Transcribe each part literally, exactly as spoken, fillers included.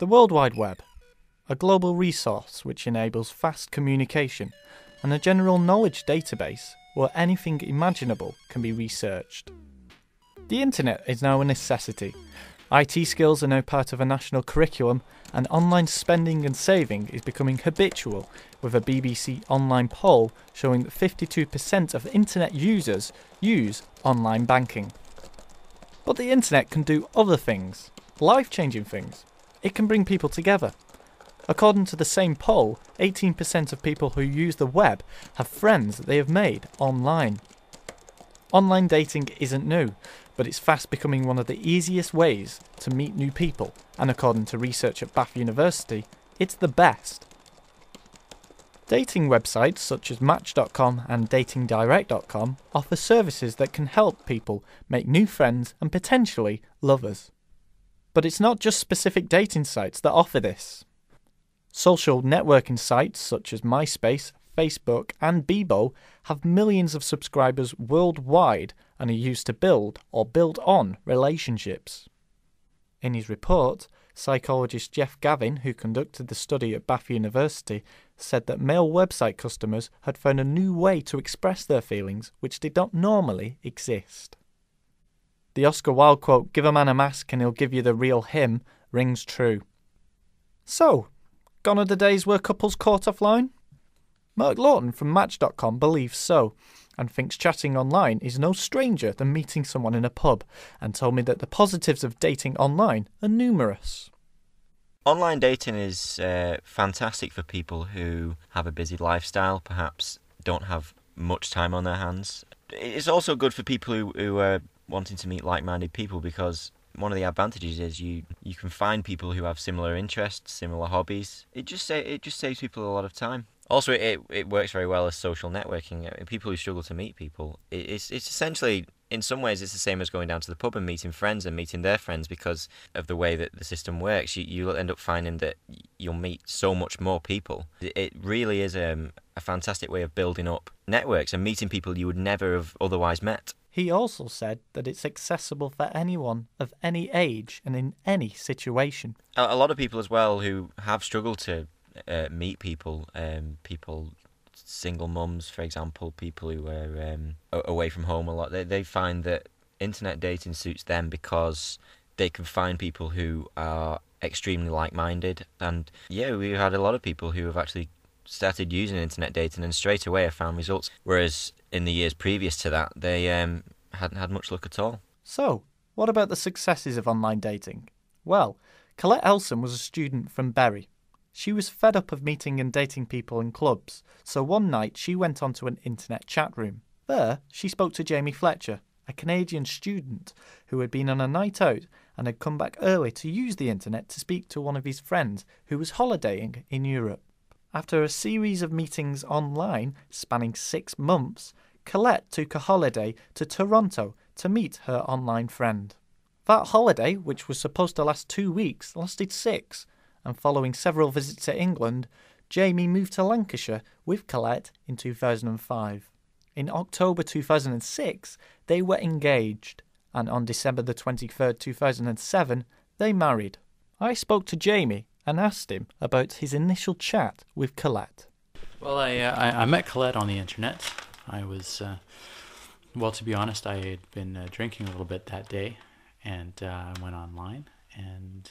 The World Wide Web, a global resource which enables fast communication and a general knowledge database where anything imaginable can be researched. The internet is now a necessity. I T skills are now part of a national curriculum, and online spending and saving is becoming habitual, with a B B C online poll showing that fifty-two percent of internet users use online banking. But the internet can do other things, life-changing things. It can bring people together. According to the same poll, eighteen percent of people who use the web have friends that they have made online. Online dating isn't new, but it's fast becoming one of the easiest ways to meet new people, and according to research at Bath University, it's the best. Dating websites such as Match dot com and Dating Direct dot com offer services that can help people make new friends and potentially lovers. But it's not just specific dating sites that offer this. Social networking sites such as MySpace, Facebook and Bebo have millions of subscribers worldwide and are used to build or build on relationships. In his report, psychologist Jeff Gavin, who conducted the study at Bath University, said that male website customers had found a new way to express their feelings which did not normally exist. The Oscar Wilde quote, "Give a man a mask and he'll give you the real him," rings true. So, gone are the days where couples caught offline? Mark Lawton from Match dot com believes so, and thinks chatting online is no stranger than meeting someone in a pub, and told me that the positives of dating online are numerous. Online dating is uh, fantastic for people who have a busy lifestyle, perhaps don't have much time on their hands. It's also good for people who, who are wanting to meet like-minded people, because one of the advantages is you, you can find people who have similar interests, similar hobbies. It just sa- it just saves people a lot of time. Also, it it works very well as social networking. People who struggle to meet people, it's it's essentially, in some ways, it's the same as going down to the pub and meeting friends and meeting their friends, because of the way that the system works. You, you'll end up finding that you'll meet so much more people. It really is um, a fantastic way of building up networks and meeting people you would never have otherwise met. He also said that it's accessible for anyone of any age and in any situation. A, a lot of people as well who have struggled to Uh, meet people, um, people, single mums, for example, people who are um, away from home a lot, they, they find that internet dating suits them because they can find people who are extremely like-minded. And yeah, we've had a lot of people who have actually started using internet dating and straight away have found results, whereas in the years previous to that, they um, hadn't had much luck at all. So, what about the successes of online dating? Well, Colette Elson was a student from Bury. She was fed up of meeting and dating people in clubs, so one night she went onto an internet chat room. There, she spoke to Jamie Fletcher, a Canadian student who had been on a night out and had come back early to use the internet to speak to one of his friends who was holidaying in Europe. After a series of meetings online spanning six months, Colette took a holiday to Toronto to meet her online friend. That holiday, which was supposed to last two weeks, lasted six. And following several visits to England, Jamie moved to Lancashire with Colette in two thousand five. In October two thousand six, they were engaged, and on December the twenty-third, two thousand seven, they married. I spoke to Jamie and asked him about his initial chat with Colette. Well, I uh, I, I met Colette on the internet. I was, uh, well, to be honest, I had been uh, drinking a little bit that day, and I uh, went online and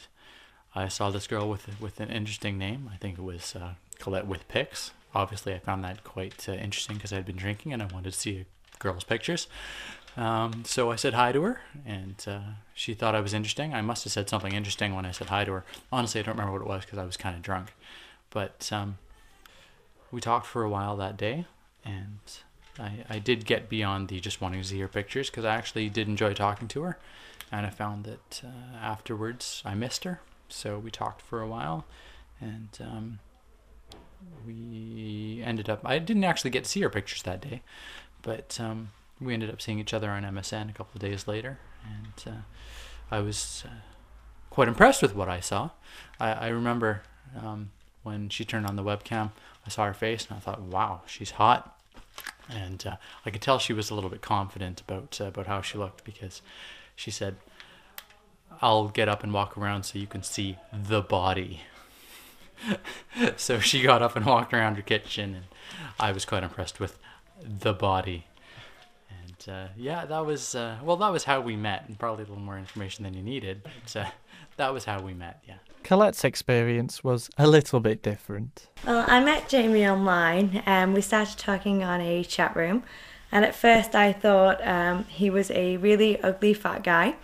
I saw this girl with with an interesting name. I think it was uh, Colette with pics. Obviously, I found that quite uh, interesting because I had been drinking and I wanted to see a girl's pictures. Um, so I said hi to her, and uh, she thought I was interesting. I must have said something interesting when I said hi to her. Honestly, I don't remember what it was because I was kind of drunk. But um, we talked for a while that day, and I, I did get beyond the just wanting to see her pictures, because I actually did enjoy talking to her, and I found that uh, afterwards I missed her. So we talked for a while, and um, we ended up, I didn't actually get to see her pictures that day, but um, we ended up seeing each other on M S N a couple of days later, and uh, I was uh, quite impressed with what I saw. I, I remember um, when she turned on the webcam, I saw her face, and I thought, wow, she's hot. And uh, I could tell she was a little bit confident about, uh, about how she looked, because she said, I'll get up and walk around so you can see the body. So she got up and walked around her kitchen, and I was quite impressed with the body. And uh, yeah, that was, uh, well, that was how we met, and probably a little more information than you needed, but uh, that was how we met, yeah. Colette's experience was a little bit different. Well, I met Jamie online, and we started talking on a chat room, and at first I thought um, he was a really ugly fat guy,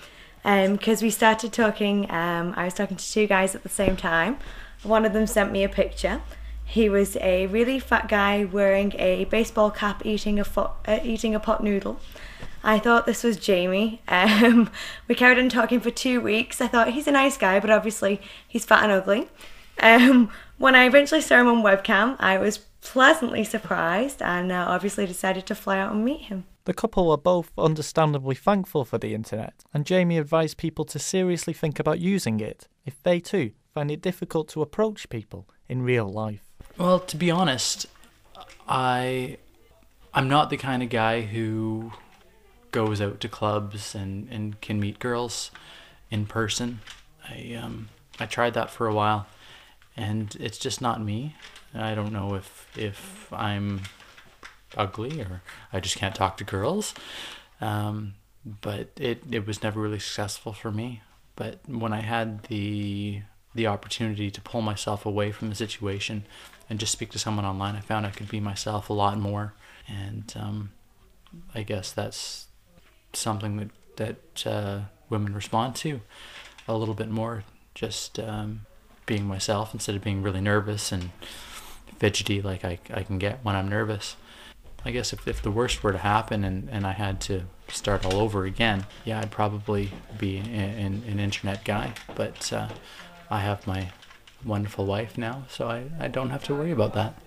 because um, we started talking, um, I was talking to two guys at the same time. One of them sent me a picture. He was a really fat guy wearing a baseball cap, eating a fo- uh, eating a pot noodle. I thought this was Jamie. Um, we carried on talking for two weeks. I thought he's a nice guy, but obviously he's fat and ugly. Um, when I eventually saw him on webcam, I was pleasantly surprised and uh, obviously decided to fly out and meet him. The couple were both understandably thankful for the internet, and Jamie advised people to seriously think about using it if they too find it difficult to approach people in real life. Well, to be honest, I, I'm not the kind of guy who goes out to clubs and, and can meet girls in person. I um I tried that for a while, and it's just not me. I don't know if if I'm ugly or I just can't talk to girls, um, but it, it was never really successful for me. But when I had the the opportunity to pull myself away from the situation and just speak to someone online, I found I could be myself a lot more. And um, I guess that's something that, that uh, women respond to a little bit more, just um, being myself instead of being really nervous and fidgety like I, I can get when I'm nervous. I guess if, if the worst were to happen and, and I had to start all over again, yeah, I'd probably be an, an internet guy, but uh, I have my wonderful wife now, so I, I don't have to worry about that.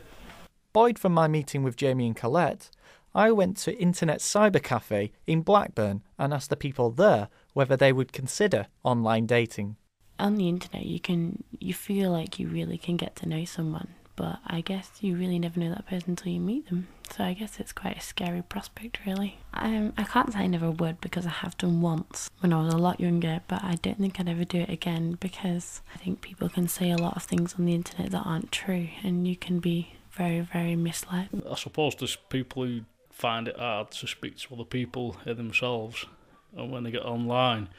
Buoyed from my meeting with Jamie and Colette, I went to Internet Cyber Café in Blackburn and asked the people there whether they would consider online dating. On the internet, you can you feel like you really can get to know someone, but I guess you really never know that person until you meet them. So I guess it's quite a scary prospect, really. Um, I can't say I never would, because I have done once when I was a lot younger, but I don't think I'd ever do it again, because I think people can say a lot of things on the internet that aren't true, and you can be very, very misled. I suppose there's people who find it hard to speak to other people themselves, and when they get online,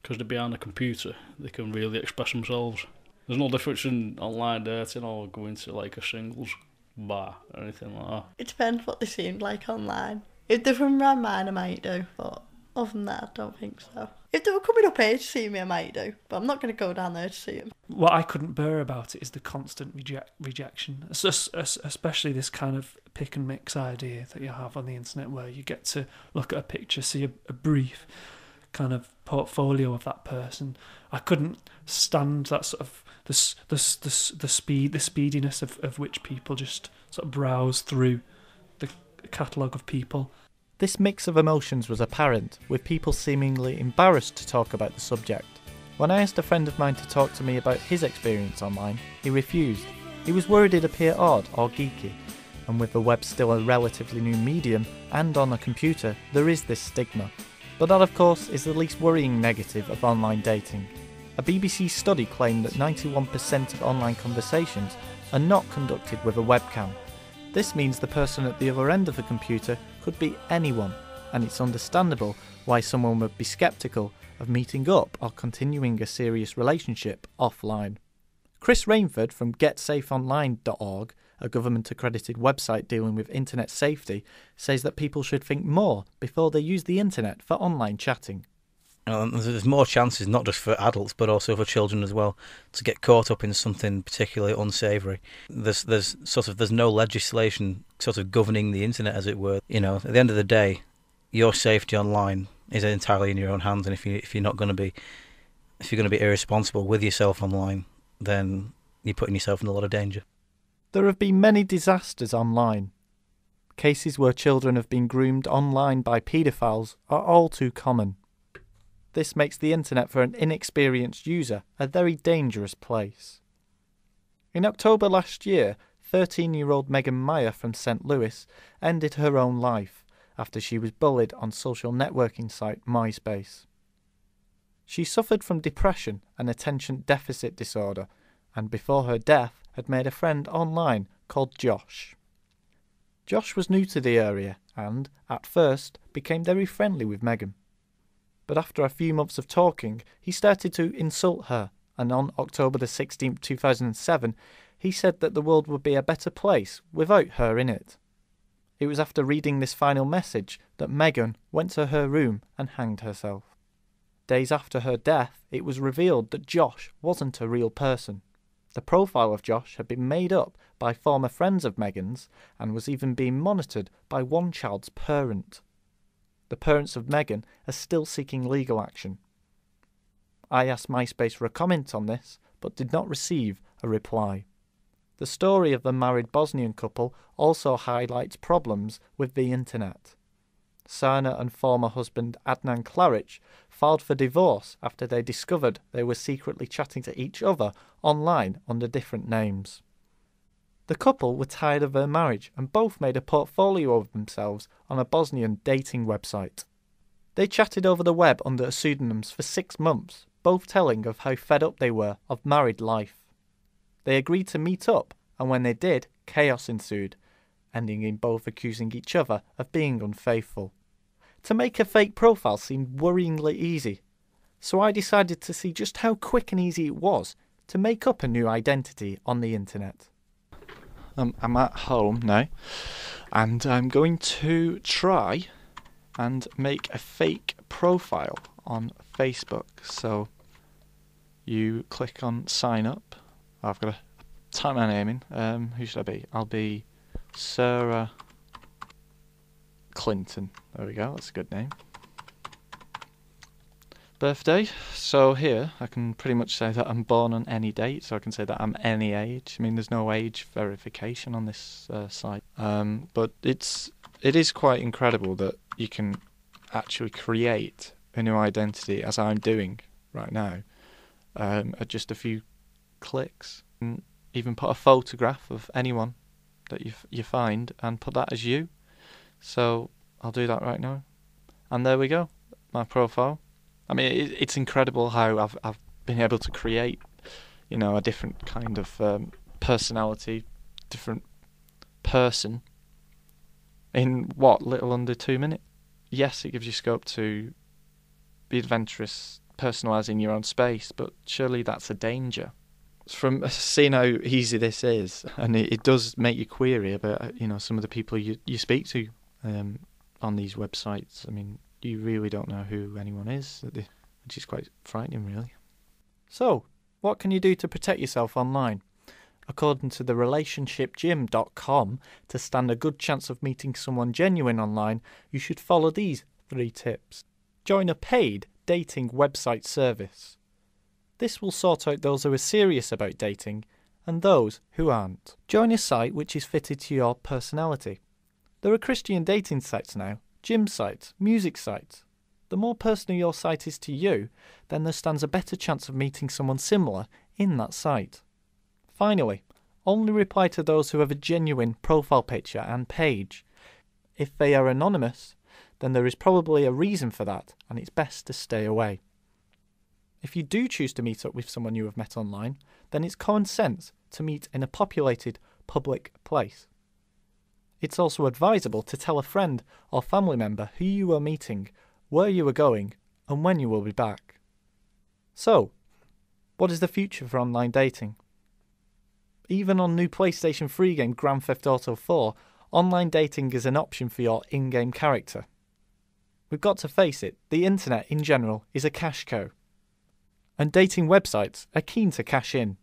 because they're behind a computer, they can really express themselves. There's no difference in online dating or going to like a singles bar or anything like that. It depends what they seem like online. If they're from around mine, I might do, but other than that, I don't think so. If they were coming up here to see me, I might do, but I'm not going to go down there to see them. What I couldn't bear about it is the constant reject rejection, especially this kind of pick and mix idea that you have on the internet, where you get to look at a picture, see a, a brief kind of portfolio of that person. I couldn't stand that sort of the the the the speed the speediness of, of which people just sort of browse through the catalogue of people. This mix of emotions was apparent, with people seemingly embarrassed to talk about the subject. When I asked a friend of mine to talk to me about his experience online, he refused. He was worried it'd appear odd or geeky, and with the web still a relatively new medium and on a computer, there is this stigma. But that, of course, is the least worrying negative of online dating. A B B C study claimed that ninety-one percent of online conversations are not conducted with a webcam. This means the person at the other end of the computer could be anyone, and it's understandable why someone would be sceptical of meeting up or continuing a serious relationship offline. Chris Rainford from get safe online dot org, a government-accredited website dealing with internet safety, says that people should think more before they use the internet for online chatting. Um, there's more chances, not just for adults, but also for children as well, to get caught up in something particularly unsavoury. There's, there's sort of, there's no legislation sort of governing the internet, as it were. You know, at the end of the day, your safety online is entirely in your own hands, and if you if you're not going to be, if you're going to be irresponsible with yourself online, then you're putting yourself in a lot of danger. There have been many disasters online. Cases where children have been groomed online by paedophiles are all too common. This makes the internet for an inexperienced user a very dangerous place. In October last year, thirteen-year-old Megan Meier from Saint Louis ended her own life after she was bullied on social networking site MySpace. She suffered from depression and attention deficit disorder, and before her death had made a friend online called Josh. Josh was new to the area and, at first, became very friendly with Megan. But after a few months of talking, he started to insult her, and on October the sixteenth, two thousand seven, he said that the world would be a better place without her in it. It was after reading this final message that Megan went to her room and hanged herself. Days after her death, it was revealed that Josh wasn't a real person. The profile of Josh had been made up by former friends of Megan's and was even being monitored by one child's parent. The parents of Megan are still seeking legal action. I asked MySpace for a comment on this, but did not receive a reply. The story of the married Bosnian couple also highlights problems with the internet. Sarna and former husband Adnan Klaric filed for divorce after they discovered they were secretly chatting to each other online under different names. The couple were tired of their marriage and both made a portfolio of themselves on a Bosnian dating website. They chatted over the web under pseudonyms for six months, both telling of how fed up they were of married life. They agreed to meet up, and when they did, chaos ensued, ending in both accusing each other of being unfaithful. To make a fake profile seemed worryingly easy, so I decided to see just how quick and easy it was to make up a new identity on the internet. Um, I'm at home now, and I'm going to try and make a fake profile on Facebook. So you click on sign up. I've got to type my name in. Um, who should I be? I'll be Sarah Clinton. There we go, that's a good name. Birthday. So here I can pretty much say that I'm born on any date, so I can say that I'm any age. I mean, there's no age verification on this uh, site, um, but it's it is quite incredible that you can actually create a new identity, as I'm doing right now, um, at just a few clicks. And even put a photograph of anyone that you you find and put that as you. So I'll do that right now, and there we go, my profile. I mean, it's incredible how I've I've been able to create, you know, a different kind of um, personality, different person, in what, little under two minutes. Yes, it gives you scope to be adventurous, personalising your own space, but surely that's a danger. From seeing how easy this is, and it, it does make you query about, you know, some of the people you you speak to um, on these websites. I mean, you really don't know who anyone is, which is quite frightening, really. So, what can you do to protect yourself online? According to the relationship gym dot com, to stand a good chance of meeting someone genuine online, you should follow these three tips. Join a paid dating website service. This will sort out those who are serious about dating and those who aren't. Join a site which is fitted to your personality. There are Christian dating sites now, gym sites, music sites. The more personal your site is to you, then there stands a better chance of meeting someone similar in that site. Finally, only reply to those who have a genuine profile picture and page. If they are anonymous, then there is probably a reason for that, and it's best to stay away. If you do choose to meet up with someone you have met online, then it's common sense to meet in a populated public place. It's also advisable to tell a friend or family member who you are meeting, where you are going, and when you will be back. So, what is the future for online dating? Even on new PlayStation three game Grand Theft Auto four, online dating is an option for your in-game character. We've got to face it, the internet in general is a cash cow, and dating websites are keen to cash in.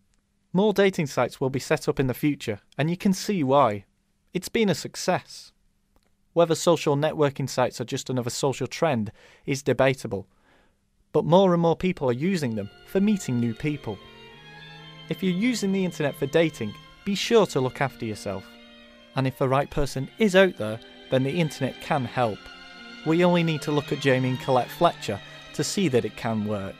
More dating sites will be set up in the future, and you can see why. It's been a success. Whether social networking sites are just another social trend is debatable, but more and more people are using them for meeting new people. If you're using the internet for dating, be sure to look after yourself. And if the right person is out there, then the internet can help. We only need to look at Jamie and Colette Fletcher to see that it can work.